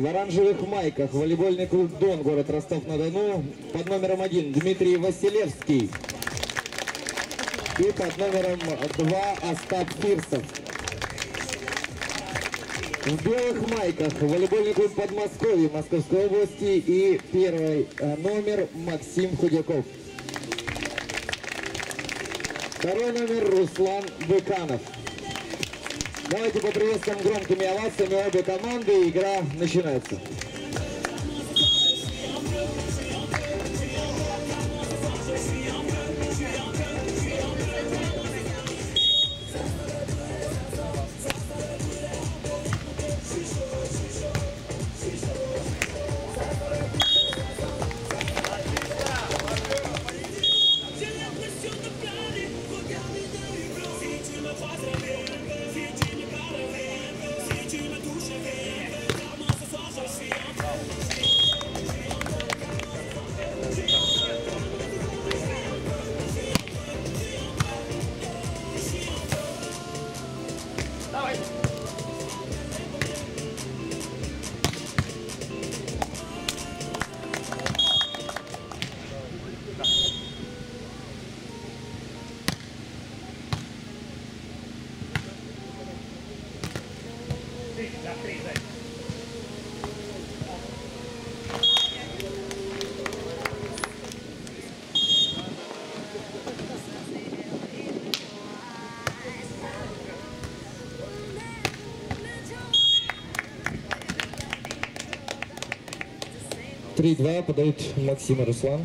В оранжевых майках волейбольный клуб «Дон», город Ростов-на-Дону, под номером 1 Дмитрий Василевский и под номером 2 Остап Фирсов. В белых майках волейбольный клуб «Подмосковье» Московской области и первый номер Максим Худяков. Второй номер Руслан Быканов. Давайте поприветствуем громкими овациями обе команды. Игра начинается. Три-два, подают Максим и Руслан.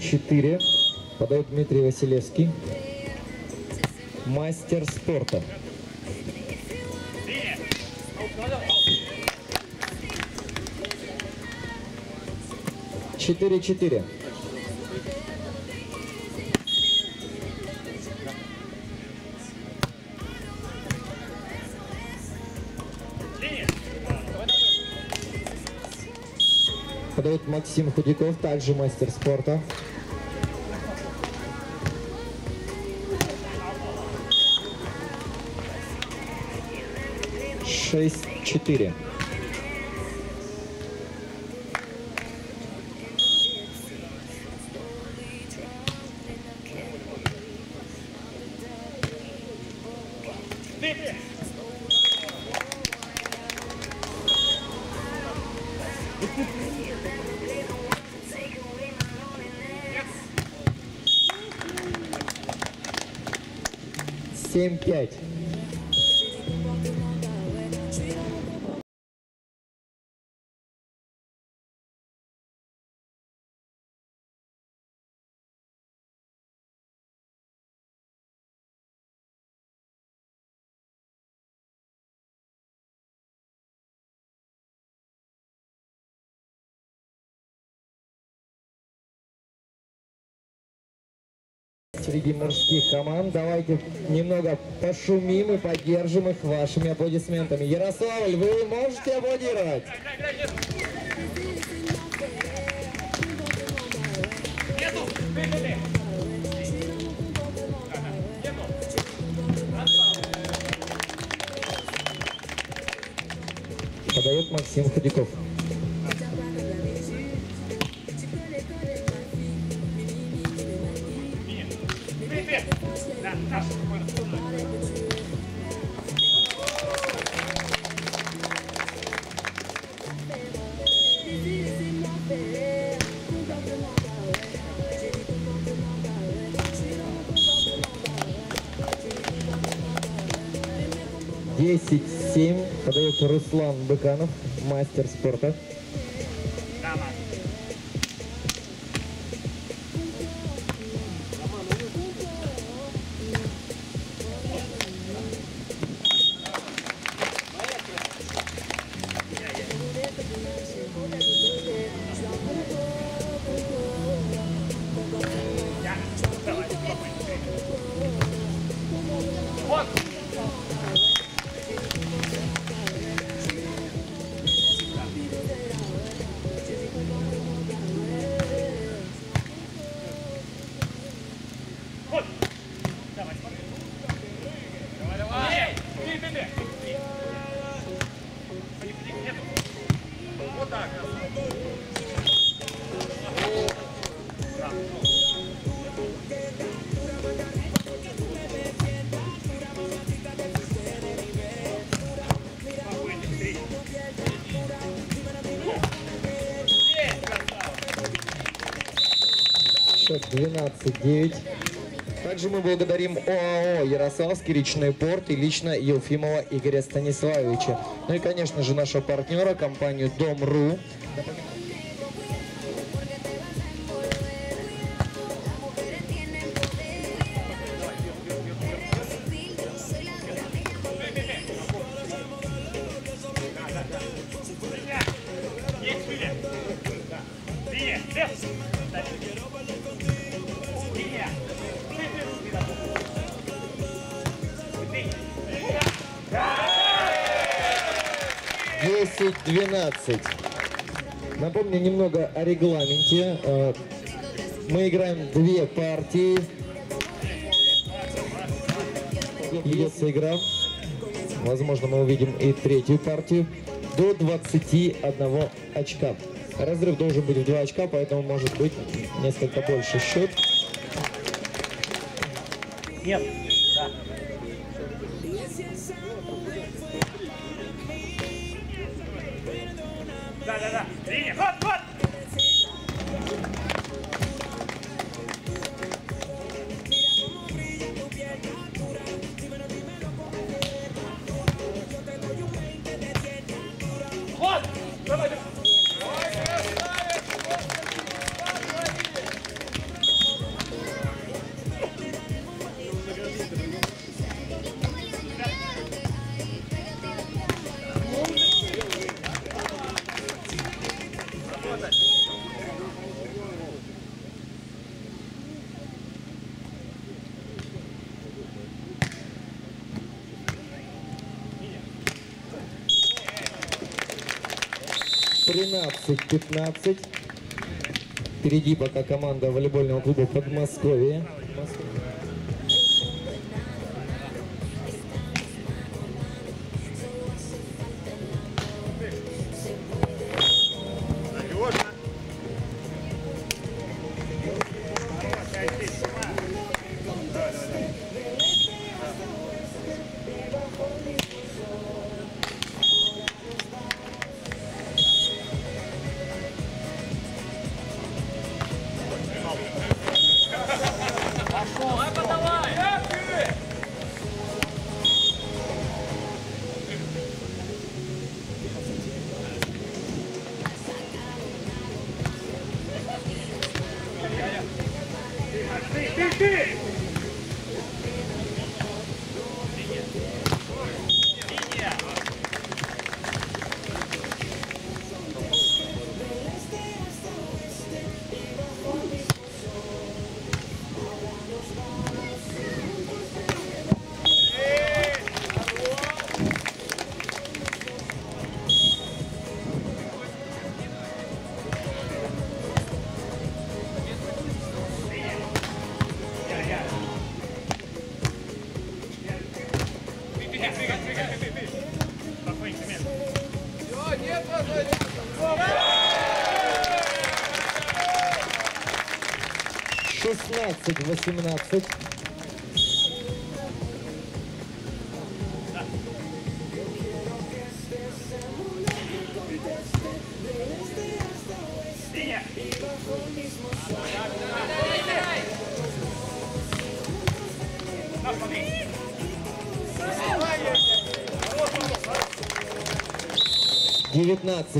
Четыре. Подает Дмитрий Василевский, мастер спорта. Четыре-четыре. Подает Максим Худяков, также мастер спорта. 6-4. Yes. 7-5. Среди мужских команд. Давайте немного пошумим и поддержим их вашими аплодисментами. Ярославль, вы можете аплодировать? Подает Максим Худяков. 10-7. Подает Руслан Быканов, мастер спорта. 10-7. 12-9. Также мы благодарим ОАО «Ярославский речной порт» и лично Елфимова Игоря Станиславовича. Ну и, конечно же, нашего партнера, компанию «Дом.ру». Напомню немного о регламенте. Мы играем две партии. Ведется игра. Возможно, мы увидим и третью партию. До 21 очка. Разрыв должен быть в 2 очка, поэтому может быть несколько больше счет. Нет. Да. Да-да-да. Линия. Вот, вот. Вот. Давай. Впереди пока команда волейбольного клуба «Подмосковье».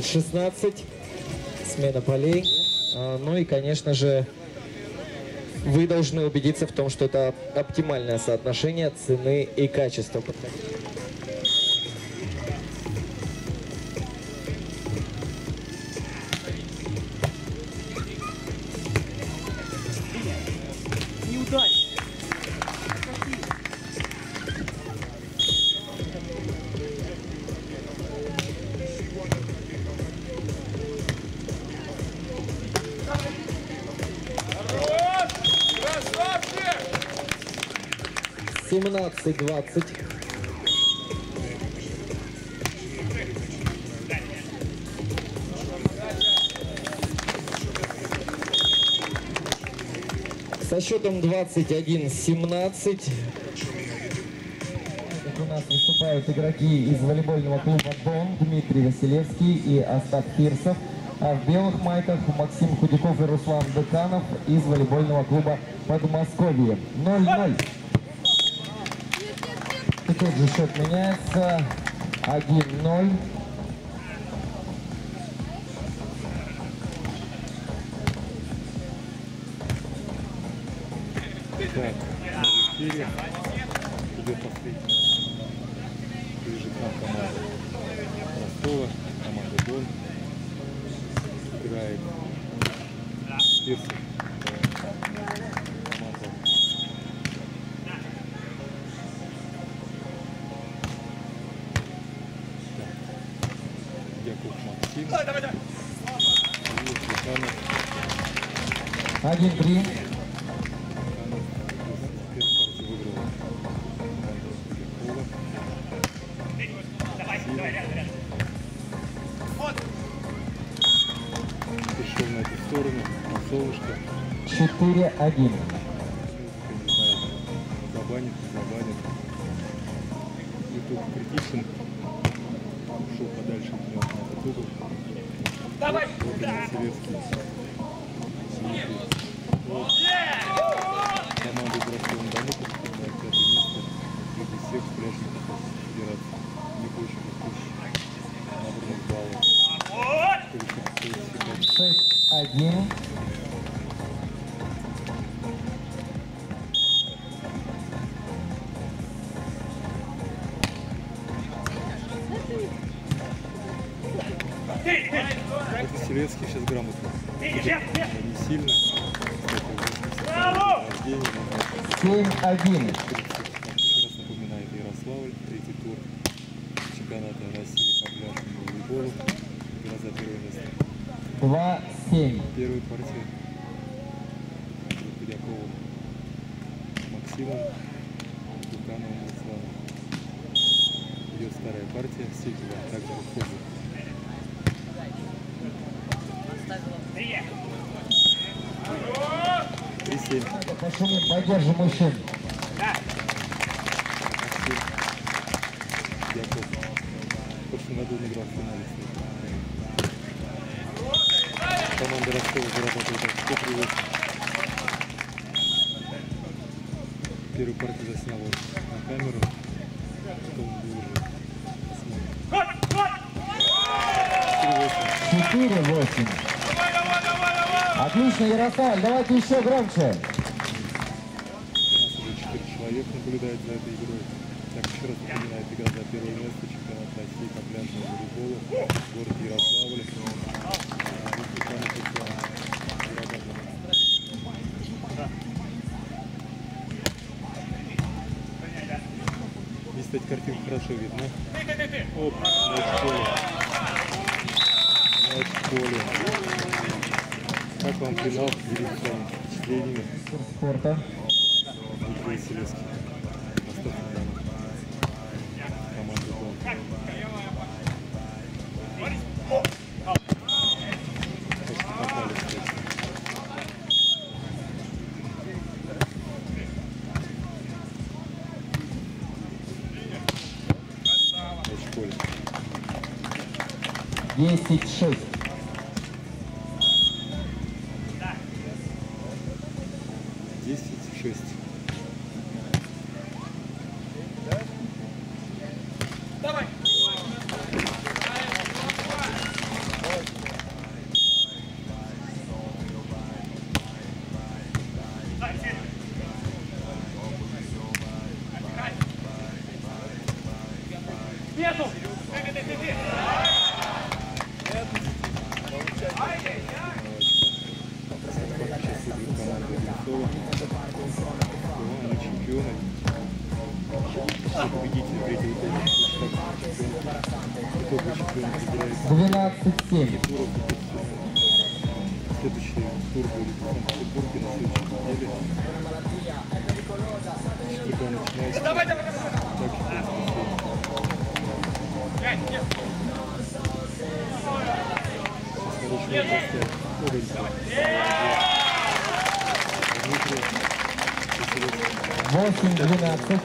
Шестнадцать. Смена полей. Ну и, конечно же, вы должны убедиться в том, что это оптимальное соотношение цены и качества. Неудача. 17-20. Со счетом 21-17 у нас выступают игроки из волейбольного клуба «Дон» Дмитрий Василевский и Остап Фирсов, а в белых майках Максим Худяков и Руслан Быканов из волейбольного клуба «Подмосковье». 0-0. И тут же счет меняется. 1-0. Так, 4. Где последний? Прижит нам команда Ростова, команда Дон. Играет Фирсов, команда Яков Максим. 1-3. Пришел на эту сторону, на солнышко. 4-1. Забанит. И тут критичен. Ушел подальше от него на этот угол. Давай! Команда из Ростова-на-Дону поступает на 5-е место. Среди всех спрячных федераций. Не больше, не больше. 6-1. Василевский сейчас грамотно. Не сильно. 7-1. Сейчас напоминает Ярославль, 3-й тур чемпионата России по пляжному волейболу. Игра за 1-е место. 2-7. Первую партию Худяковым Максимом, Букановым Русланом. Идет вторая партия, Сильва, также выходит. 3-7. Пошли, поддержим мужчин. Худяков. В прошлом году он играл в финале. Команда Ростова зарабатывает очко привык. Первую партию заснял на камеру, потом был уже посмотрим. 4-8. Отлично, Ярославль, давайте еще громче. У нас уже 4 человек наблюдает за этой игрой. Так, еще раз напоминает, игра за 1-е место чемпионата России по пляжному волейболу, город Ярославль. Здесь, кстати, картинка хорошо видна. Оп, на школе. Как вам финал? Делитесь своими впечатлениями. Спорта. Дмитрий Василевский. Школе. 10-6. Да. 10-6. Давай. Нету! Следующий тур будет в Санкт-Петербурге на следующей неделе. Четверга начинается. Давай, давай, давай. 8-12.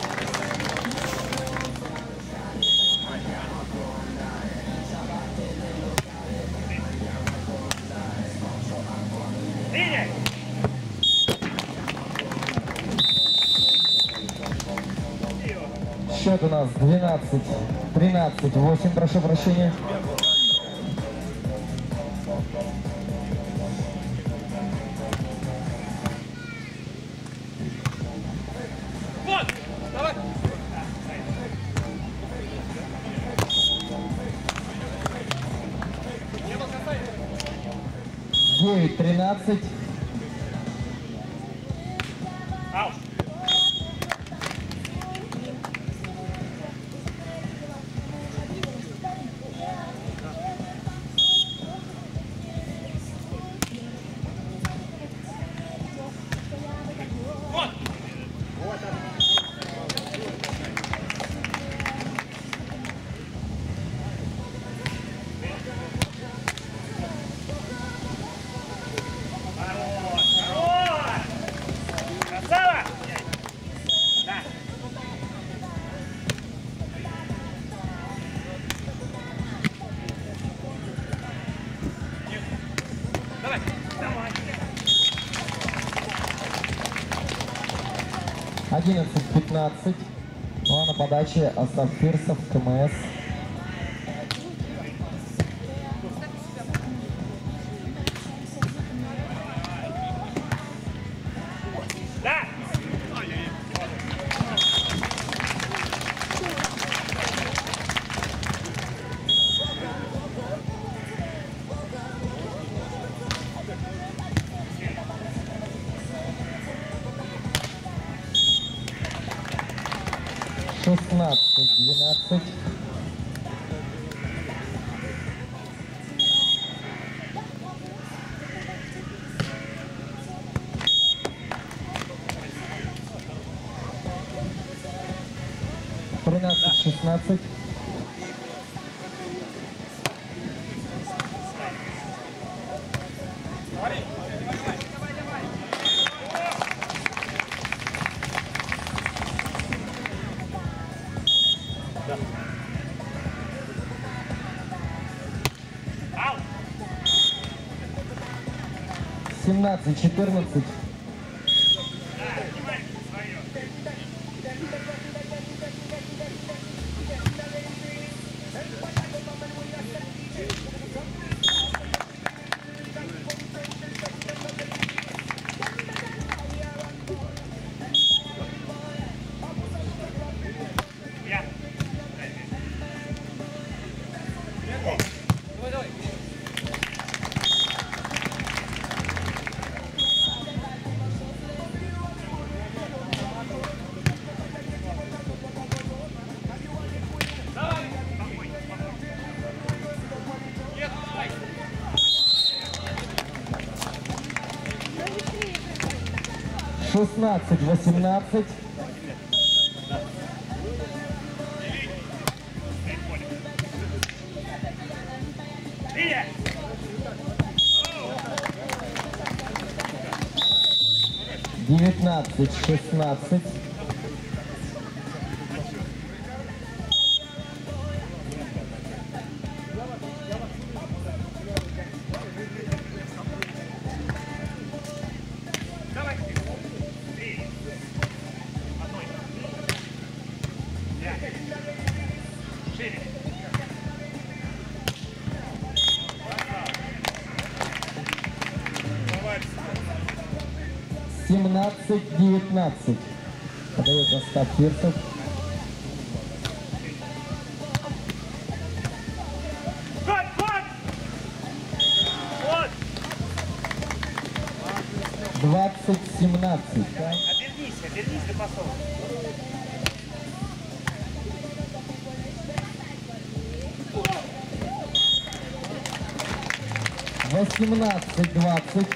Счет у нас 12-13-8, прошу прощения. Но на подаче Остап Фирсов, КМС. Семнадцать, 14. Шестнадцать, 18. Девятнадцать, 16. 19. Подает Остап Фирсов. Вот! 20-17. Обернись до посола. 18-20.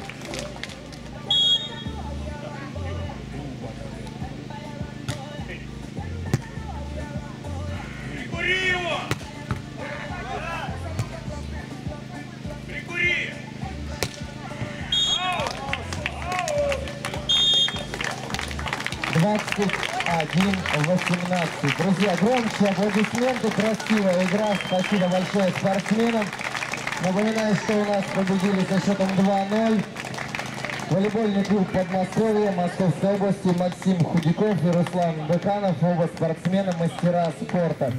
Друзья, громче аплодисменты, красивая игра, спасибо большое спортсменам. Напоминаю, что у нас победили со счетом 2-0 волейбольный клуб Подмосковья, Московской области, Максим Худяков и Руслан Быканов, оба спортсмена, мастера спорта.